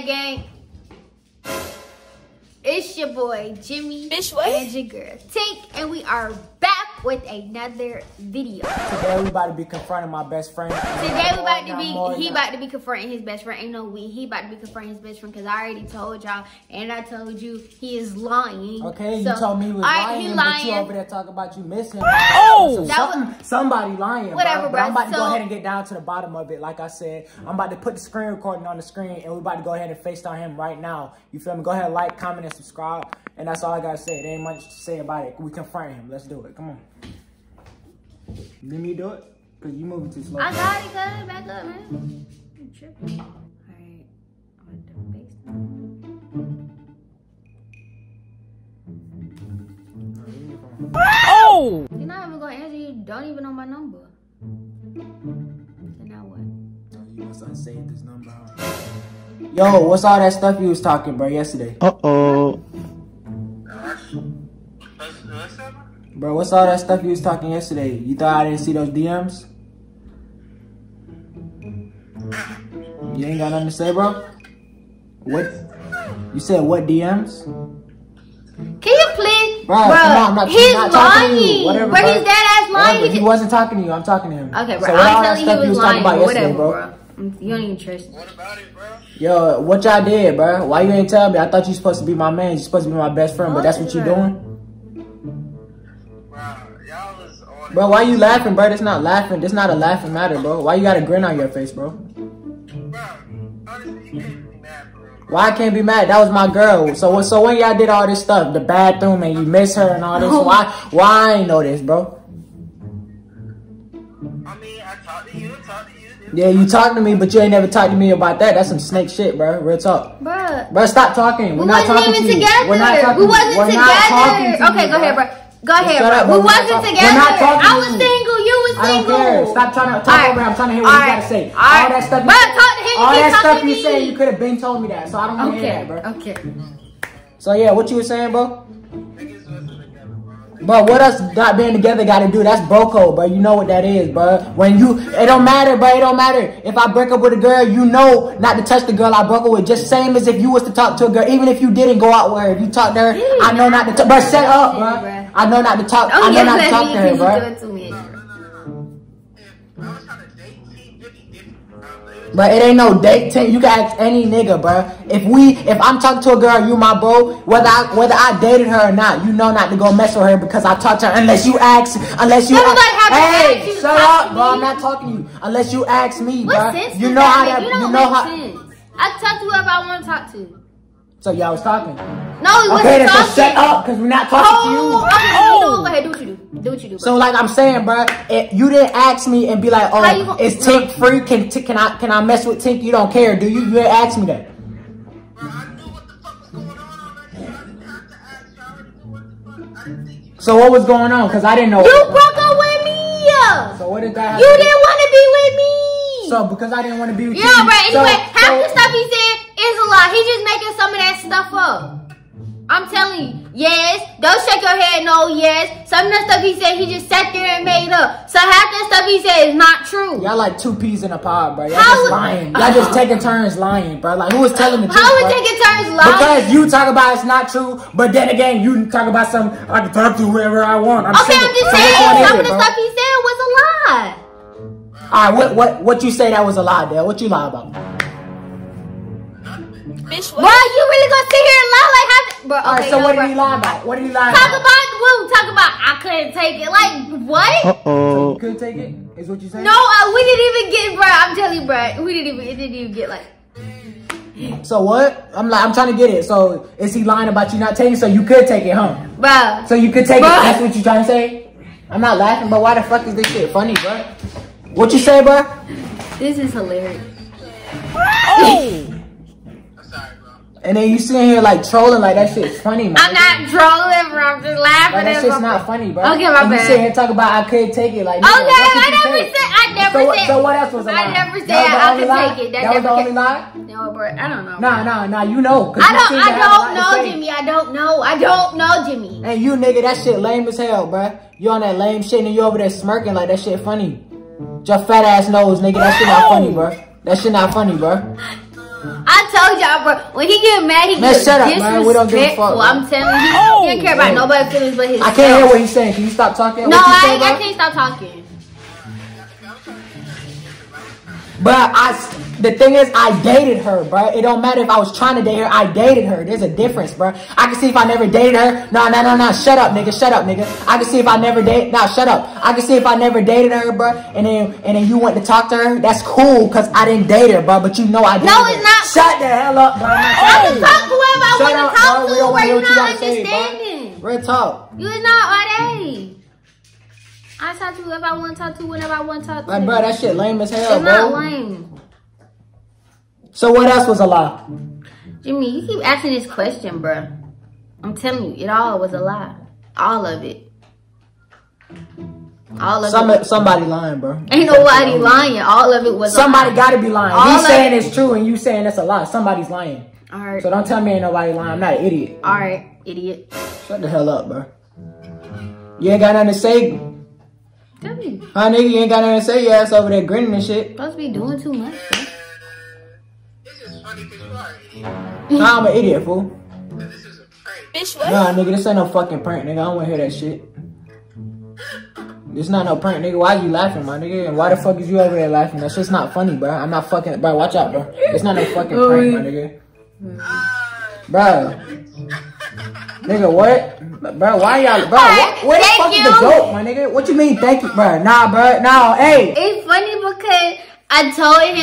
that, gang? It's your boy Jimmie and your girl Tink, and we are back with another video. Today we about to be confronting my best friend. Today we about to be he about to be confronting his best friend, because I already told y'all, and I told you he is lying. Okay, so, you told me he was lying, but you over there talking about you missing. Oh, so somebody lying. Whatever, bro. I'm about to go ahead and get down to the bottom of it. Like I said, I'm about to put the screen recording on the screen, and we about to go ahead and FaceTime him right now. You feel me? Go ahead, like, comment, and subscribe, and that's all I gotta say. There ain't much to say about it. We confront him. Let's do it. Come on. Let me do it, cause you moving too slow. I got it. Cut it back up, man. You tripping? All right, I'm gonna do FaceTime. Oh! You're not even gonna answer. You don't even know my number. And now what? No, you must unsave this number. Yo, what's all that stuff you was talking, bro, yesterday? Bro, what's all that stuff you was talking yesterday? You thought I didn't see those DMs? You ain't got nothing to say, bro? What? You said what DMs? Can you please? Bro, come on, he's not lying. To you. Whatever, bro, his dad ass lying. Whatever. He wasn't talking to you. I'm talking to him. Okay, bro. So I'm telling you he was lying. Whatever, bro. You don't even trust me. What about it, bro? Yo, what y'all did, bro? Why you ain't tell me? I thought you supposed to be my man. You supposed to be my best friend, but that's what you doing? Bro, why you laughing, bro? That's not laughing. That's not a laughing matter, bro. Why you got a grin on your face, bro? Why I can't be mad? That was my girl. So when y'all did all this stuff, the bathroom and you miss her and all this, why I ain't know this, bro? I mean, I talked to you, Yeah, you talk to me, but you ain't never talked to me about that. That's some snake shit, bro. Real talk. Bro, stop talking. We're not talking to you. We're not talking to you. We wasn't together. Okay, go ahead, bro. Go ahead, bro. We wasn't together. I was single. You was single. I don't care. Stop trying to talk over. I'm trying to hear what you got to say. All that stuff. Bro, talk to him. All that stuff you say, you could have been told me that. So I don't want to hear that, bro. Okay. So yeah, what you were saying, bro? Bro, what us not being together got to do? That's bro code, bro. You know what that is, bro. When you, it don't matter, bro. It don't matter. If I break up with a girl, you know not to touch the girl I broke up with. Just same as if you was to talk to a girl, even if you didn't go out with her. If you talked to her, I know not to talk. Bro, set up, bro. I know not to talk. I know not to talk to her, bro. Bro, it ain't no date thing. You can ask any nigga, bro. If I'm talking to a girl, you my bro, whether I dated her or not, you know not to go mess with her because I talked to her. Unless you ask, hey, shut up, bro. I'm not talking to you. Unless you ask me, bro. You know how that. You know how. I talk to whoever I want to talk to. So y'all was talking. No, we wasn't talking. So shut up, because we're not talking to you. Go ahead, do what you do. Do what you do, bro. So like I'm saying, bro, if you didn't ask me and be like, oh, is Tink free? Can I mess with Tink? You don't care, do you? You didn't ask me that. So what was going on? Because I didn't know. You broke up with me. So what did that happen? You didn't want to be with me. So because I didn't want to be with you. Yeah, bro. Anyway, half the stuff he said is a lie. He just making some of that stuff up. I'm telling you. Yes. Don't shake your head. No. Yes. Some of that stuff he said, he just sat there and made up. So half that stuff he said is not true. Y'all like two peas in a pod, bro. Y'all just lying. Y'all just taking turns lying, bro. Like who was telling the truth? How was taking turns lying? Because you talk about it's not true, but then again you talk about something I can talk to whoever I want. I'm just saying some of the stuff he said was a lie. All right, what you say that was a lie, Dad? What you lie about? Bitch, bro, you really gonna sit here and lie like how? Bro, okay, so what did he lie about? What did he lie about? Talk about I couldn't take it. Like what? So you couldn't take it? Is what you saying? No, we didn't even get, bro. I'm telling you, bro. It didn't even get like. So what? I'm trying to get it. So is he lying about you not taking? So you could take it, huh? Bro. So you could take it. That's what you trying to say? I'm not laughing, but why the fuck is this shit funny, bro? What you say, bro? This is hilarious. Oh. And then you sitting here like trolling, like that shit's funny, man. I'm not trolling, bro. I'm just laughing. Like, that shit's not funny, bro. Okay, my bad. You sitting here talking about I couldn't take it, like. Okay, I never said. So what else was a lie? I never said I could take it. That was the only lie. No, bro. I don't know. Nah. You know. I don't know, Jimmie. I don't know, Jimmie. And you, nigga, that shit lame as hell, bro. You on that lame shit and you over there smirking like that shit funny. Your fat ass nose, nigga. That shit not funny, bro. I told y'all, bro. When he get mad, he gets disrespectful. We don't give a fuck. I'm telling you, he don't care about nobody's feelings but his. I can't hear what he's saying. Can you stop talking? No, I can't stop talking. But the thing is, I dated her, bro. It don't matter if I was trying to date her. I dated her. There's a difference, bro. I can see if I never dated her. No. Shut up, nigga. Shut up, nigga. I can see if I never dated. Nah, shut up. I can see if I never dated her, bro. And then you went to talk to her. That's cool, cause I didn't date her, bro. But you know I dated her. No, it's not. Shut the hell up, bro. I can talk to whoever I want to talk to. Where you're not understanding. Real talk. You is not all day. I talk to whoever I want to talk to, whenever I want to talk to. Like, bro, that shit lame as hell, bro. It's not lame. So what else was a lie? Jimmie, you keep asking this question, bro. I'm telling you, it all was a lie. All of it. All of it. Somebody lying, bro. Ain't nobody lying. All of it was a lie. Somebody gotta be lying. He's saying it's true and you saying that's a lie. Somebody's lying. All right. So don't tell me ain't nobody lying. I'm not an idiot. All right, idiot. Shut the hell up, bro. You ain't got nothing to say. Tell me. Huh, nigga, you ain't got nothing to say. Your ass over there grinning and shit. Supposed to be doing too much, bro. Nah, I'm an idiot, fool. This is a prank. Bitch, what? Nah, nigga, this ain't no fucking prank, nigga. I don't want to hear that shit. This not no prank, nigga. Why you laughing, my nigga? And why the fuck is you over there laughing? That shit's not funny, bro. I'm not fucking... Bro, watch out, bro. It's not no fucking prank, my nigga. Bro. Nigga, what? Bro, why y'all... Bro, what the fuck is the joke, my nigga? What you mean, thank you? Bro. Nah, hey. It's funny because... I told him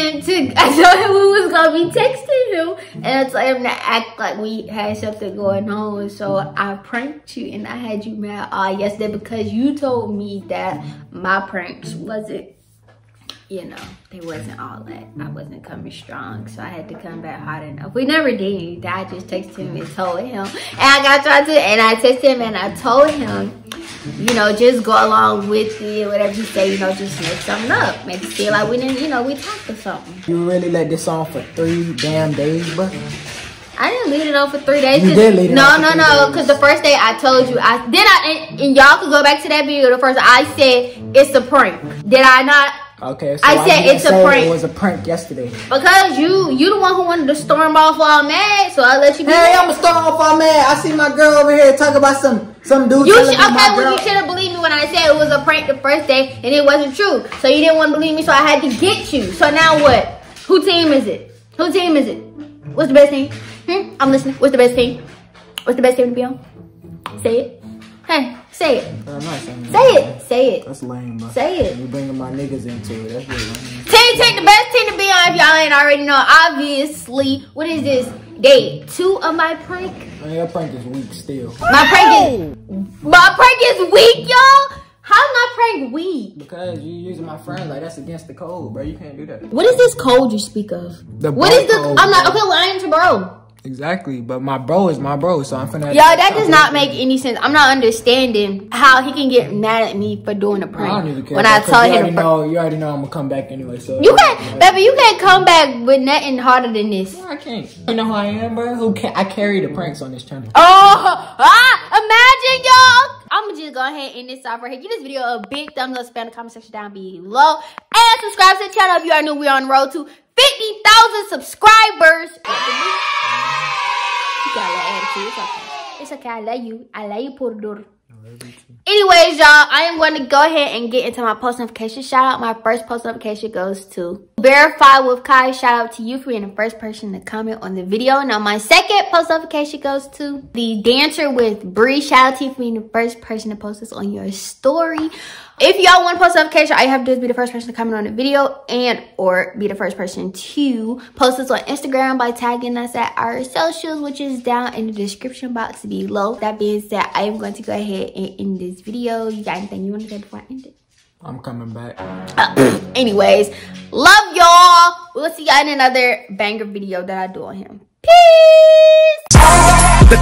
we was gonna be texting him, and I told him to act like we had something going on. So I pranked you, and I had you mad all yesterday because you told me that my pranks wasn't, you know, they wasn't all that. I wasn't coming strong, so I had to come back hard enough. We never did. I just texted him and told him, and I got tried to, and I texted him and I told him, you know, just go along with it, whatever you say, you know, just make something up. Make it feel like we didn't, you know, we talked or something. You really let this on for 3 damn days, bro? I didn't leave it on for 3 days. You did leave it on for 3 days. No, because the first day I told you, and y'all could go back to that video, the first I said, it's a prank. Did I not? Okay, so I said it's a prank. It was a prank yesterday. Because you the one who wanted to storm off all mad, so I let you be. Hey, I'm gonna storm off all mad. I see my girl over here talking about some dude. You should have believed me when I said it was a prank the first day, and it wasn't true. So you didn't want to believe me, so I had to get you. So now what? Who team is it? Who team is it? What's the best team? I'm listening. What's the best team? What's the best team to be on? Say it. Hey, say it. I'm not saying that. Say it. Say it. That's lame, bro. Say it. You bringing my niggas into it. That's really lame. Tink, the best team to be on if y'all ain't already know. Obviously, what is this? Day 2 of my prank? Man, your prank is weak still. My prank is weak, y'all? How's my prank weak? Because you using my friend like that's against the code, bro. You can't do that. What is this code you speak of? What is the code? I'm like, okay, well, I ain't your bro. Exactly, but my bro is my bro, so I'm finna. Yo, that does not make any sense. I'm not understanding how he can get mad at me for doing a prank. I don't even care when I tell him. You already know I'm gonna come back anyway, so. You can't, baby, you can't come back with nothing harder than this. No, I can't. You know who I am, bro? I carry the pranks on this channel. Imagine, y'all. I'm gonna just go ahead and end this off right here. Give this video a big thumbs up, spam the comment section down below, and subscribe to the channel if you already know we're on the road to 50,000 subscribers. You got a little attitude. It's okay. I love you. I love you, Purdor. Anyways, y'all, I am going to go ahead and get into my post notification shout out. My first post notification goes to Verify with Kai. Shout out to you for being the first person to comment on the video. Now, my second post notification goes to The Dancer with Bree. Shout out to you for being the first person to post this on your story. If y'all want to post notification, all you have to do is be the first person to comment on the video or be the first person to post this on Instagram by tagging us at our socials, which is down in the description box below. That being said, I am going to go ahead and end this video. You got anything you want to say before I end it? I'm coming back. Anyways, love y'all. We'll see y'all in another banger video that I do on him. Peace! The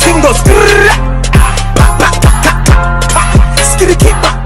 king goes...